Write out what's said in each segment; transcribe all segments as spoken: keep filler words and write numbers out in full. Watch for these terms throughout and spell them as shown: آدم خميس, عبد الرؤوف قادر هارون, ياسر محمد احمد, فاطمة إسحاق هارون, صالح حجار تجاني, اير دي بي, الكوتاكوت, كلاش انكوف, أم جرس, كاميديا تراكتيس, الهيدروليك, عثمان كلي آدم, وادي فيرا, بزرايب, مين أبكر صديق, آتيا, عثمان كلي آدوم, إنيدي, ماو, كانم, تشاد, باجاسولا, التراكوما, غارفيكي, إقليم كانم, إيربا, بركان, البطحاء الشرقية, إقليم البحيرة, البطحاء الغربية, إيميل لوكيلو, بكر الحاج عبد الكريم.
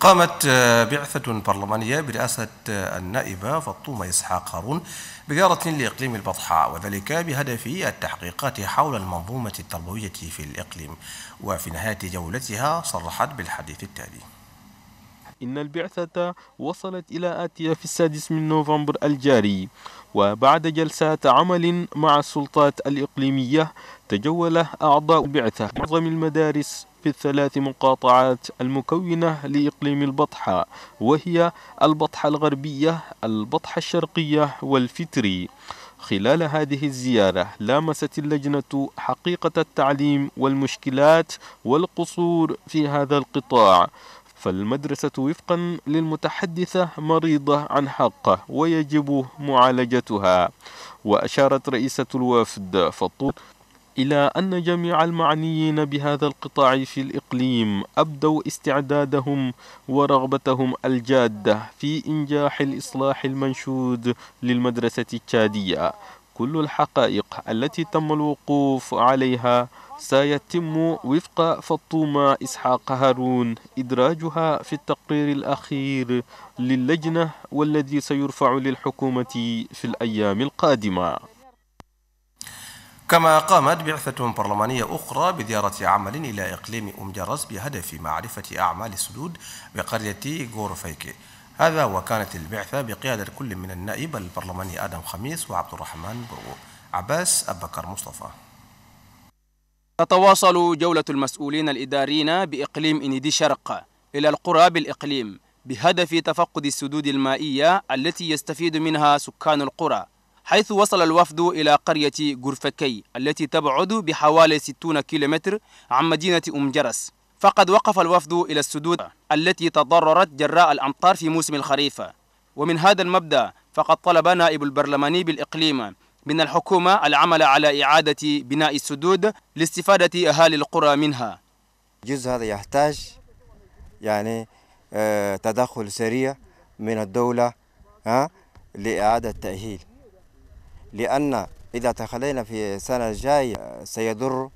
قامت بعثة برلمانية برئاسة النائبة فاطمة إسحاق هارون بزيارة لإقليم البطحاء، وذلك بهدف التحقيقات حول المنظومة التربوية في الإقليم. وفي نهاية جولتها صرحت بالحديث التالي: إن البعثة وصلت إلى آتيا في السادس من نوفمبر الجاري، وبعد جلسات عمل مع السلطات الإقليمية تجول أعضاء البعثة معظم المدارس في الثلاث مقاطعات المكونة لإقليم البطحاء، وهي البطحاء الغربية، البطحاء الشرقية، والفتري. خلال هذه الزيارة لامست اللجنة حقيقة التعليم والمشكلات والقصور في هذا القطاع، فالمدرسة وفقا للمتحدثة مريضة عن حقه ويجب معالجتها. وأشارت رئيسة الوفد فاطمة إلى أن جميع المعنيين بهذا القطاع في الإقليم أبدوا استعدادهم ورغبتهم الجادة في إنجاح الإصلاح المنشود للمدرسة التشادية. كل الحقائق التي تم الوقوف عليها سيتم وفق فاطمة إسحاق هارون إدراجها في التقرير الأخير للجنة والذي سيرفع للحكومة في الأيام القادمة. كما قامت بعثة برلمانية أخرى بزيارة عمل إلى إقليم أم جرس بهدف معرفة أعمال السدود بقرية غارفيكي. هذا وكانت البعثة بقيادة كل من النائب البرلماني آدم خميس وعبد الرحمن برو عباس أبكر مصطفى. تتواصل جولة المسؤولين الإداريين بإقليم إنيدي شرق إلى القرى بالإقليم بهدف تفقد السدود المائية التي يستفيد منها سكان القرى، حيث وصل الوفد إلى قرية غارفيكي التي تبعد بحوالي ستين كيلومتر عن مدينة أم جرس. فقد وقف الوفد إلى السدود التي تضررت جراء الأمطار في موسم الخريف، ومن هذا المبدأ فقد طلب نائب البرلماني بالإقليم من الحكومة العمل على إعادة بناء السدود لاستفادة أهالي القرى منها. الجزء هذا يحتاج يعني تدخل سريع من الدولة لإعادة تأهيل، لأن إذا تخلينا في السنة الجاية سيضر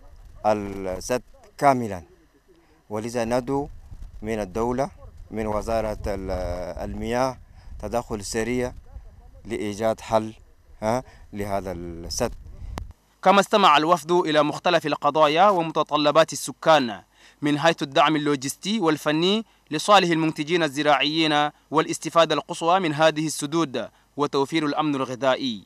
السد كاملا، ولذا ندعو من الدولة من وزارة المياه تدخل سريع لإيجاد حل لهذا السد. كما استمع الوفد إلى مختلف القضايا ومتطلبات السكان من حيث الدعم اللوجستي والفني لصالح المنتجين الزراعيين والاستفادة القصوى من هذه السدود وتوفير الأمن الغذائي.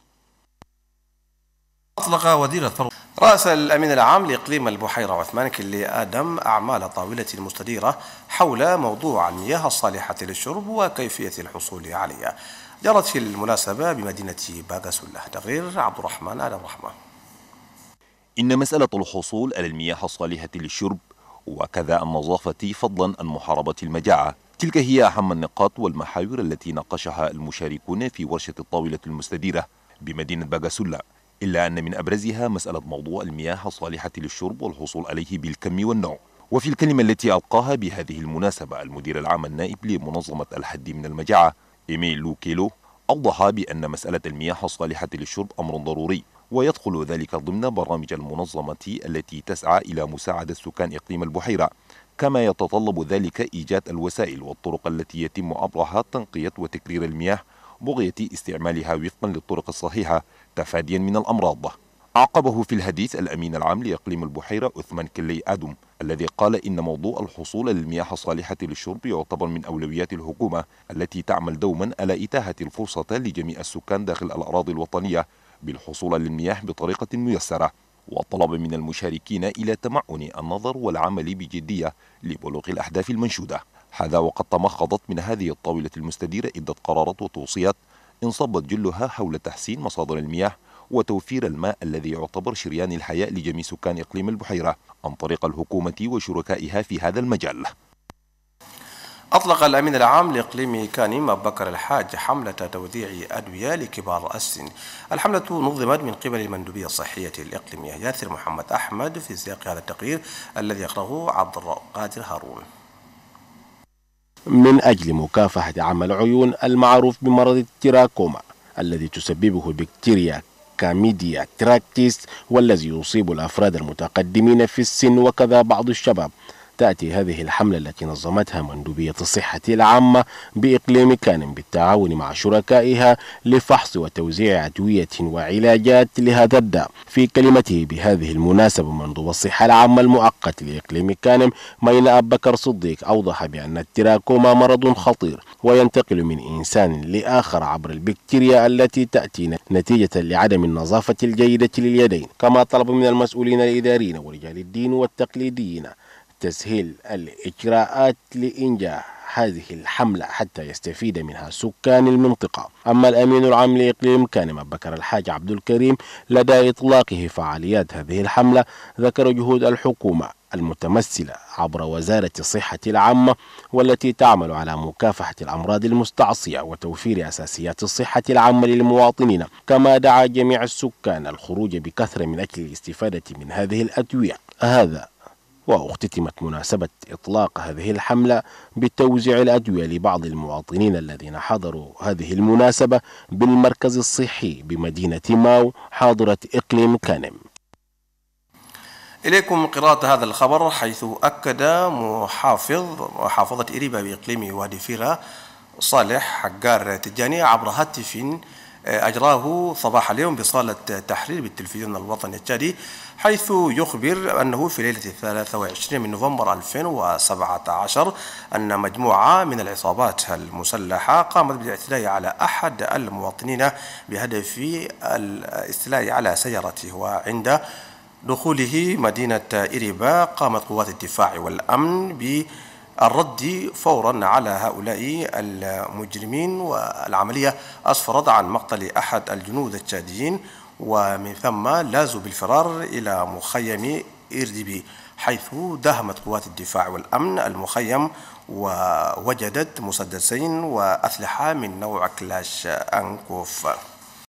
أطلق وزير الثروة رأس الأمين العام لإقليم البحيرة عثمان كلي آدم أعمال طاولة مستديرة حول موضوع المياه الصالحة للشرب وكيفية الحصول عليها، جرت المناسبة بمدينة باجاسولا. تقرير عبد الرحمن آل الرحمة. إن مسألة الحصول على المياه الصالحة للشرب وكذا النظافة فضلا عن محاربة المجاعة تلك هي أهم النقاط والمحاور التي ناقشها المشاركون في ورشة الطاولة المستديرة بمدينة باجاسولا، إلا أن من أبرزها مسألة موضوع المياه الصالحة للشرب والحصول عليه بالكم والنوع. وفي الكلمة التي ألقاها بهذه المناسبة المدير العام النائب لمنظمة الحد من المجاعة إيميل لوكيلو أوضح بأن مسألة المياه الصالحة للشرب أمر ضروري، ويدخل ذلك ضمن برامج المنظمة التي تسعى إلى مساعدة سكان إقليم البحيرة، كما يتطلب ذلك إيجاد الوسائل والطرق التي يتم عبرها تنقية وتكرير المياه بغية استعمالها وفقا للطرق الصحيحة تفاديا من الأمراض. عقبه في الحديث الأمين العام لإقليم البحيرة عثمان كلي آدوم الذي قال إن موضوع الحصول للمياه الصالحة للشرب يعتبر من أولويات الحكومة التي تعمل دوما على إتاحة الفرصة لجميع السكان داخل الأراضي الوطنية بالحصول للمياه بطريقة ميسرة، وطلب من المشاركين إلى تمعن النظر والعمل بجدية لبلوغ الأهداف المنشودة. هذا وقد تمخضت من هذه الطاولة المستديرة عدة قرارات وتوصيات انصبت جلها حول تحسين مصادر المياه وتوفير الماء الذي يعتبر شريان الحياة لجميع سكان إقليم البحيرة عن طريق الحكومة وشركائها في هذا المجال. أطلق الأمين العام لإقليم كانم بكر الحاج حملة توزيع أدوية لكبار السن. الحملة نظمت من قبل المندوبية الصحية الإقليمية. ياسر محمد احمد في سياق هذا التقرير الذي يقرأه عبد الرؤوف قادر هارون. من أجل مكافحة عمى العيون المعروف بمرض التراكوما الذي تسببه بكتيريا كاميديا تراكتيس والذي يصيب الأفراد المتقدمين في السن وكذا بعض الشباب، تأتي هذه الحملة التي نظمتها مندوبية الصحة العامة بإقليم كانم بالتعاون مع شركائها لفحص وتوزيع أدوية وعلاجات لهذا الداء. في كلمته بهذه المناسبة مندوب الصحة العامة المؤقت لإقليم كانم مين أبكر صديق أوضح بأن التراكوما مرض خطير وينتقل من إنسان لآخر عبر البكتيريا التي تأتي نتيجة لعدم النظافة الجيدة لليدين، كما طلب من المسؤولين الإداريين ورجال الدين والتقليديين تسهيل الإجراءات لإنجاح هذه الحملة حتى يستفيد منها سكان المنطقة. أما الأمين العام لإقليم كانم بكر الحاج عبد الكريم لدى إطلاقه فعاليات هذه الحملة ذكر جهود الحكومة المتمثلة عبر وزارة الصحة العامة والتي تعمل على مكافحة الأمراض المستعصية وتوفير أساسيات الصحة العامة للمواطنين، كما دعا جميع السكان الخروج بكثرة من أجل الاستفادة من هذه الأدوية. هذا واختتمت مناسبة إطلاق هذه الحملة بتوزيع الأدوية لبعض المواطنين الذين حضروا هذه المناسبة بالمركز الصحي بمدينة ماو حاضرة إقليم كانم. إليكم قراءة هذا الخبر، حيث أكد محافظ محافظة إيربا بإقليم وادي فيرا صالح حجار تجاني عبر هاتف أجراه صباح اليوم بصالة تحرير بالتلفزيون الوطني التشادي، حيث يخبر أنه في ليلة الثلاثة والعشرين من نوفمبر ألفين وسبعة عشر أن مجموعة من العصابات المسلحة قامت بالاعتداء على أحد المواطنين بهدف الاستيلاء على سيارته، وعند دخوله مدينة إيربا قامت قوات الدفاع والأمن بالرد فورا على هؤلاء المجرمين، والعملية أسفرت عن مقتل أحد الجنود التشاديين، ومن ثم لازوا بالفرار إلى مخيم اير دي بي، حيث داهمت قوات الدفاع والأمن المخيم ووجدت مسدسين وأسلحة من نوع كلاش انكوف.